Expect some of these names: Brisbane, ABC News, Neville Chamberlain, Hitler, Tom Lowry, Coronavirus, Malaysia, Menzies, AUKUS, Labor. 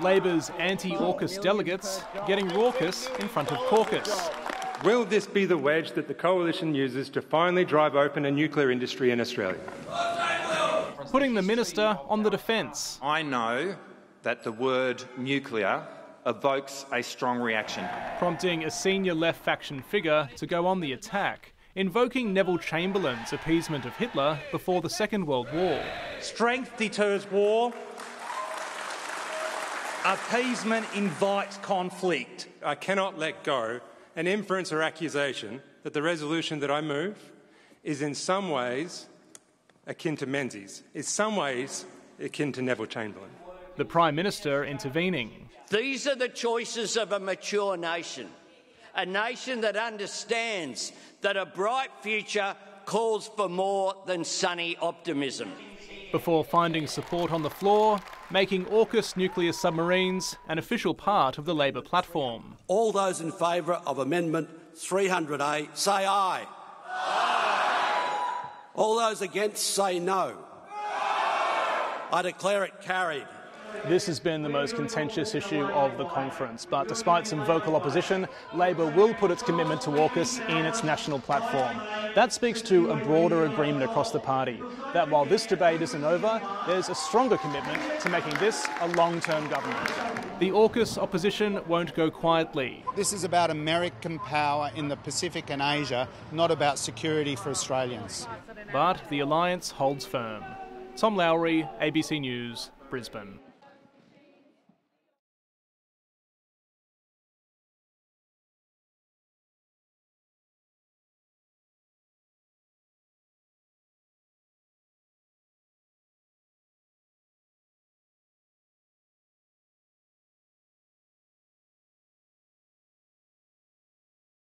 Labor's anti-AUKUS delegates getting raucous in front of caucus. Will this be the wedge that the Coalition uses to finally drive open a nuclear industry in Australia? Putting the Minister on the defence. I know that the word nuclear evokes a strong reaction. Prompting a senior left faction figure to go on the attack, invoking Neville Chamberlain's appeasement of Hitler before the Second World War. Strength deters war. Appeasement invites conflict. I cannot let go an inference or accusation that the resolution that I move is in some ways akin to Menzies, in some ways akin to Neville Chamberlain. The Prime Minister intervening. These are the choices of a mature nation, a nation that understands that a bright future calls for more than sunny optimism. Before finding support on the floor, making AUKUS nuclear submarines an official part of the Labor platform. All those in favour of Amendment 300A say aye. Aye. All those against say no. Aye. I declare it carried. This has been the most contentious issue of the conference, but despite some vocal opposition, Labor will put its commitment to AUKUS in its national platform. That speaks to a broader agreement across the party, that while this debate isn't over, there's a stronger commitment to making this a long-term government. The AUKUS opposition won't go quietly. This is about American power in the Pacific and Asia, not about security for Australians. But the alliance holds firm. Tom Lowry, ABC News, Brisbane.